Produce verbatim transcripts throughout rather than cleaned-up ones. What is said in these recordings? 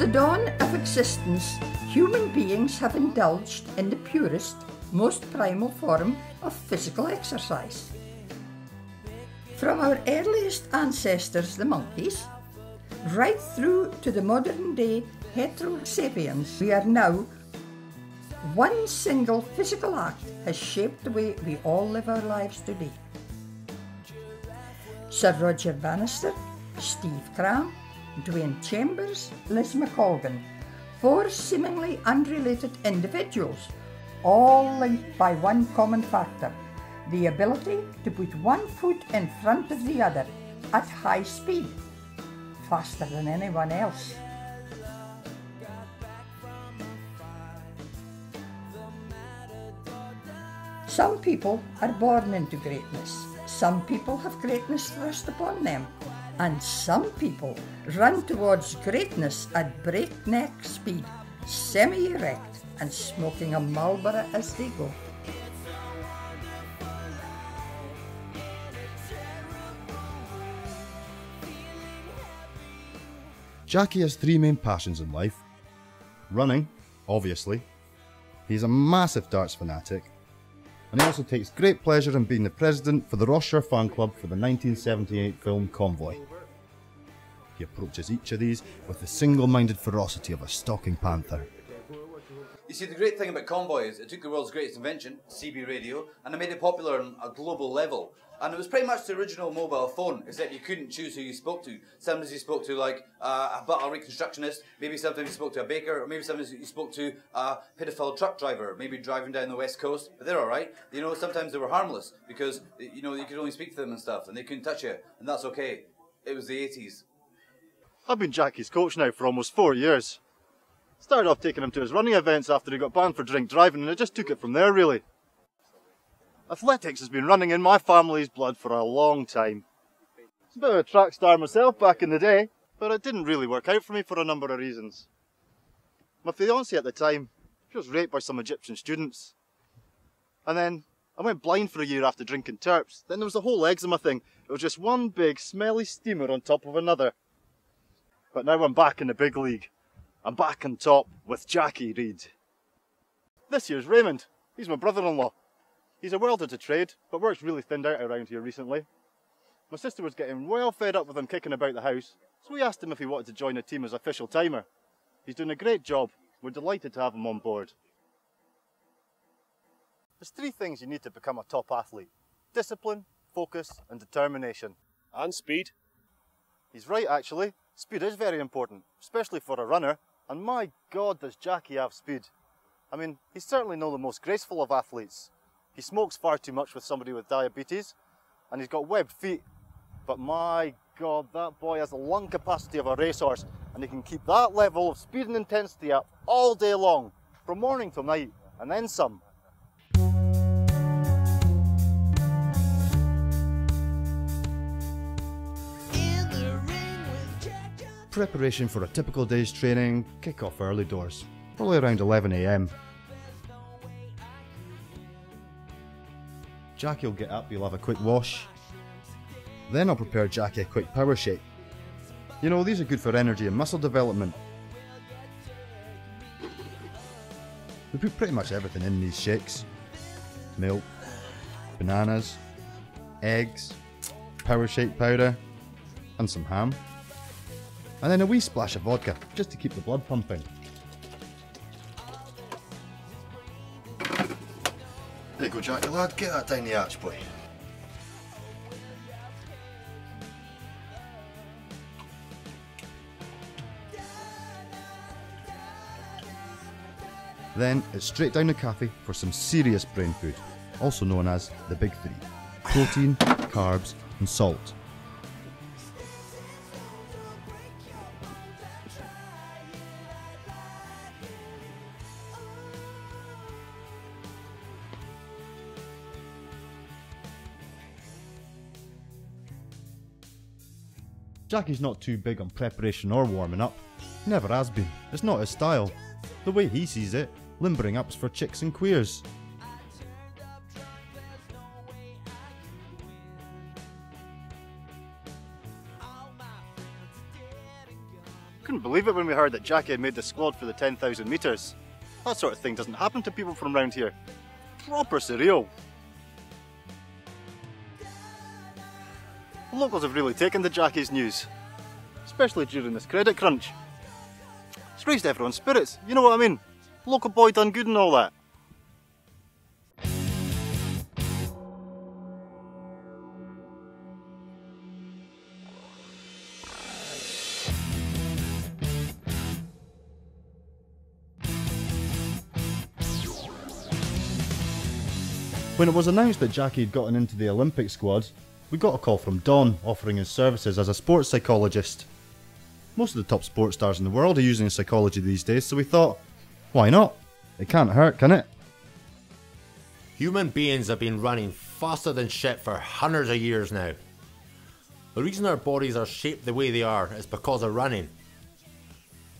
the dawn of existence, human beings have indulged in the purest, most primal form of physical exercise. From our earliest ancestors, the monkeys, right through to the modern-day hetero sapiens we are now, one single physical act has shaped the way we all live our lives today. Sir Roger Bannister, Steve Cram, Dwayne Chambers, Liz McColgan, four seemingly unrelated individuals, all linked by one common factor, the ability to put one foot in front of the other at high speed, faster than anyone else. Some people are born into greatness, some people have greatness thrust upon them, and some people run towards greatness at breakneck speed, semi-erect and smoking a Marlboro as they go. Jackie has three main passions in life. Running, obviously. He's a massive darts fanatic. And he also takes great pleasure in being the president for the Ross Shire Fan Club for the nineteen seventy-eight film Convoy. He approaches each of these with the single-minded ferocity of a stalking panther. You see, the great thing about Convoy is it took the world's greatest invention, C B radio, and it made it popular on a global level. And it was pretty much the original mobile phone, except you couldn't choose who you spoke to. Sometimes you spoke to, like, uh, a butler reconstructionist, maybe sometimes you spoke to a baker, or maybe sometimes you spoke to a pedophile truck driver, maybe driving down the west coast, but they're all right. You know, sometimes they were harmless, because, you know, you could only speak to them and stuff, and they couldn't touch you, and that's okay. It was the eighties. I've been Jackie's coach now for almost four years. Started off taking him to his running events after he got banned for drink driving, and I just took it from there, really. Athletics has been running in my family's blood for a long time. I was a bit of a track star myself back in the day, but it didn't really work out for me for a number of reasons. My fiancée at the time, she was raped by some Egyptian students. And then I went blind for a year after drinking terps. Then there was the whole eczema thing. It was just one big smelly steamer on top of another. But now I'm back in the big league. I'm back on top with Jackie Reed. This here's Raymond. He's my brother-in-law. He's a welder to trade, but work's really thinned out around here recently. My sister was getting well fed up with him kicking about the house, so we asked him if he wanted to join the team as official timer. He's doing a great job. We're delighted to have him on board. There's three things you need to become a top athlete. Discipline, focus and determination. And speed. He's right, actually. Speed is very important, especially for a runner. And my God, does Jackie have speed. I mean, he's certainly not the most graceful of athletes. He smokes far too much with somebody with diabetes, and he's got webbed feet. But my God, that boy has the lung capacity of a racehorse, and he can keep that level of speed and intensity up all day long, from morning till night, and then some. Preparation for a typical day's training, kick off early doors, probably around eleven a m. Jackie will get up, he'll have a quick wash. Then I'll prepare Jackie a quick power shake. You know, these are good for energy and muscle development. We put pretty much everything in these shakes. Milk, bananas, eggs, power shake powder, and some ham. And then a wee splash of vodka, just to keep the blood pumping. There you go, Jackie lad, get that down the arch, boy. Then it's straight down the cafe for some serious brain food, also known as the big three. Protein, carbs and salt. Jackie's not too big on preparation or warming up. Never has been. It's not his style. The way he sees it, limbering up's for chicks and queers. Couldn't couldn't believe it when we heard that Jackie had made the squad for the ten thousand metres. That sort of thing doesn't happen to people from around here. Proper surreal. The locals have really taken to Jackie's news, especially during this credit crunch. It's raised everyone's spirits, you know what I mean? Local boy done good and all that. When it was announced that Jackie had gotten into the Olympic squad, we got a call from Don offering his services as a sports psychologist. Most of the top sports stars in the world are using psychology these days, so we thought, why not? It can't hurt, can it? Human beings have been running faster than shit for hundreds of years now. The reason our bodies are shaped the way they are is because of running.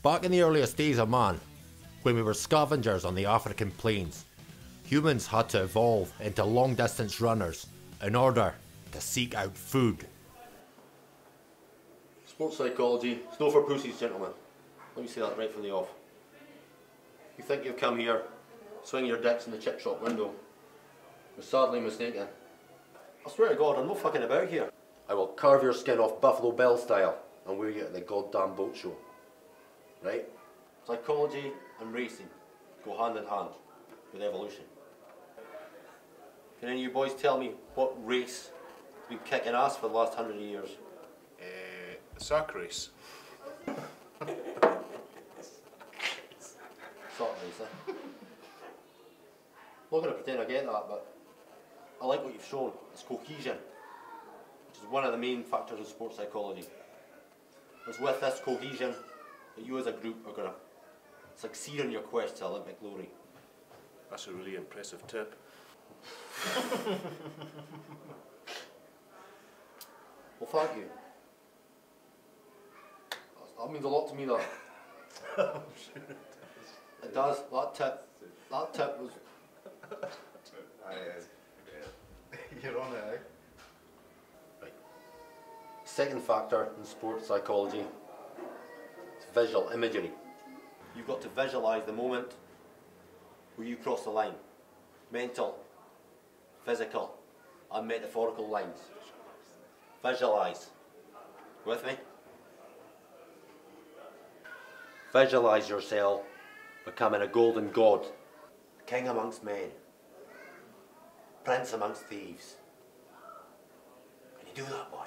Back in the earliest days of man, when we were scavengers on the African plains, humans had to evolve into long-distance runners in order to seek out food. Sports psychology, it's no for pussies, gentlemen. Let me say that right from the off. You think you've come here, swing your dicks in the chip shop window. You're sadly mistaken. I swear to God, I'm not fucking about here. I will carve your skin off Buffalo Bill style and wear you at the goddamn boat show. Right? Psychology and racing go hand in hand with evolution. Can any of you boys tell me what race has been kicking ass for the last hundred years? Uh, the sack race. Sack race, eh? I'm not going to pretend I get that, but I like what you've shown. It's cohesion, which is one of the main factors in sports psychology. It's with this cohesion that you as a group are going to succeed in your quest to Olympic glory. That's a really impressive tip. Well, thank you. That means a lot to me, that. I'm sure it does. It does. That tip. That tip was... Aye, aye. You're on it, eh? Right. Second factor in sports psychology is visual imagery. You've got to visualise the moment where you cross the line. Mental, physical and metaphorical lines. Visualise. With me? Visualise yourself becoming a golden god, king amongst men, prince amongst thieves. Can you do that, boy?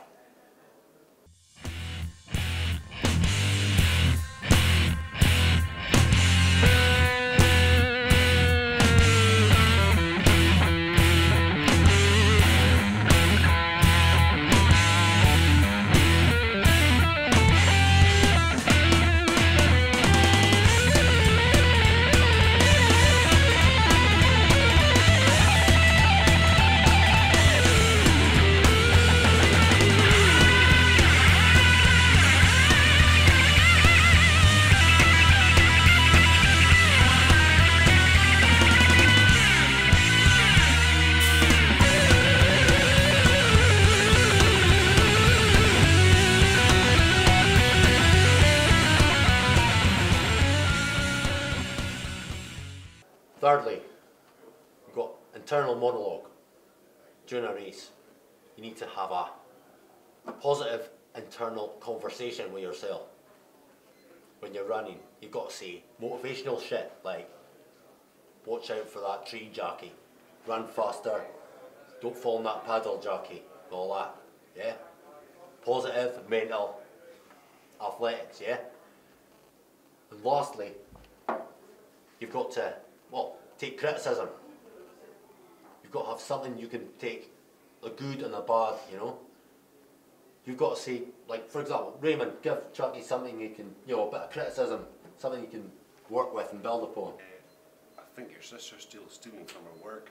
Thirdly, you've got internal monologue. During a race, you need to have a positive internal conversation with yourself. When you're running, you've got to say motivational shit like, watch out for that tree, Jackie. Run faster. Don't fall in that puddle, Jackie. All that, yeah? Positive, mental, athletics, yeah? And lastly, you've got to Well, take criticism. You've got to have something you can take, the good and the bad, you know. You've got to say, like, for example, Raymond, give Jackie something you can, you know, a bit of criticism, something you can work with and build upon. Uh, I think your sister's still stealing from her work.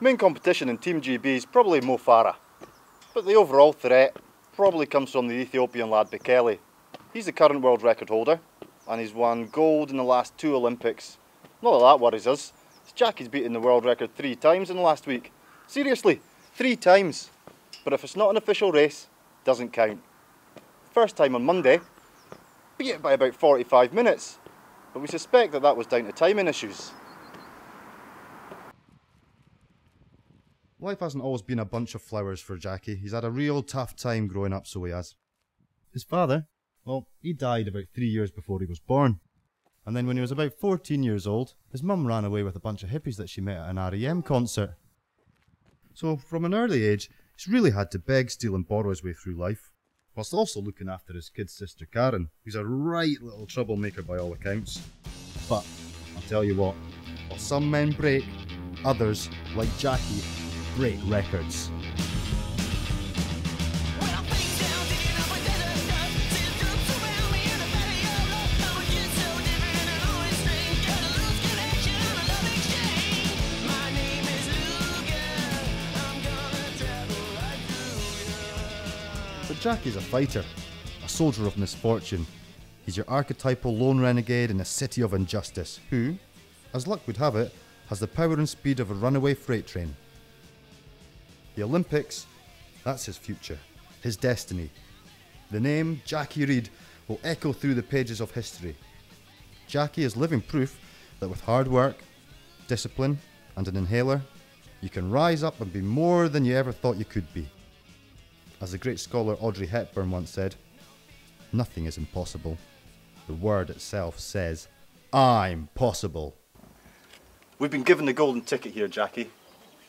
The main competition in Team G B is probably Mo Farah, but the overall threat probably comes from the Ethiopian lad Bekele. He's the current world record holder, and he's won gold in the last two Olympics. Not that that worries us. Jackie's beaten the world record three times in the last week. Seriously, three times. But if it's not an official race, doesn't count. First time on Monday, beat it by about forty-five minutes. But we suspect that that was down to timing issues. Life hasn't always been a bunch of flowers for Jackie. He's had a real tough time growing up, so he has. His father, well, he died about three years before he was born. And then when he was about fourteen years old, his mum ran away with a bunch of hippies that she met at an R E M concert. So from an early age, he's really had to beg, steal and borrow his way through life, whilst also looking after his kid sister Karen, who's a right little troublemaker by all accounts. But I'll tell you what, while some men break, others, like Jackie, break records. Jackie's a fighter, a soldier of misfortune. He's your archetypal lone renegade in a city of injustice who, as luck would have it, has the power and speed of a runaway freight train. The Olympics, that's his future, his destiny. The name Jackie Reed will echo through the pages of history. Jackie is living proof that with hard work, discipline and an inhaler, you can rise up and be more than you ever thought you could be. As the great scholar Audrey Hepburn once said, nothing is impossible. The word itself says, I'm possible. We've been given the golden ticket here, Jackie.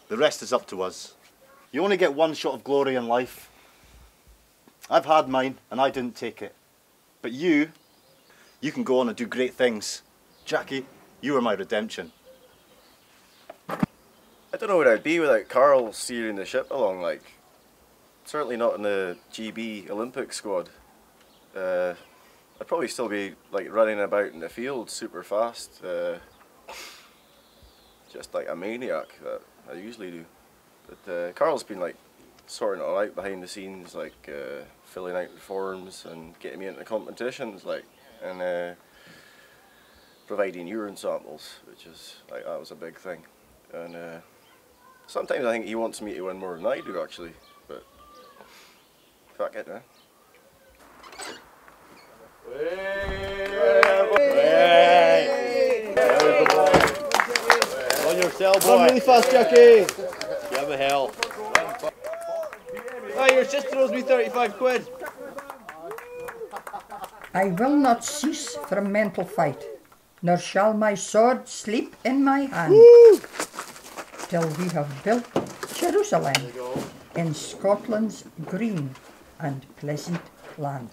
The rest is up to us. You only get one shot of glory in life. I've had mine and I didn't take it. But you, you can go on and do great things. Jackie, you are my redemption. I don't know where I'd be without Carl steering the ship along like. Certainly not in the G B Olympic squad. Uh, I'd probably still be like running about in the field super fast. Uh, just like a maniac that I usually do. But uh, Carl's been like sorting it all out behind the scenes, like uh, filling out the forms and getting me into competitions, like and uh, providing urine samples, which is like that was a big thing. And uh, sometimes I think he wants me to win more than I do actually. Fuck it, man. On yourself, boy. Run really fast, Jackie. Give a hell. Oh, your sister owes me thirty-five quid. I will not cease from mental fight, nor shall my sword sleep in my hand, Woo! Till we have built Jerusalem in Scotland's green and pleasant land.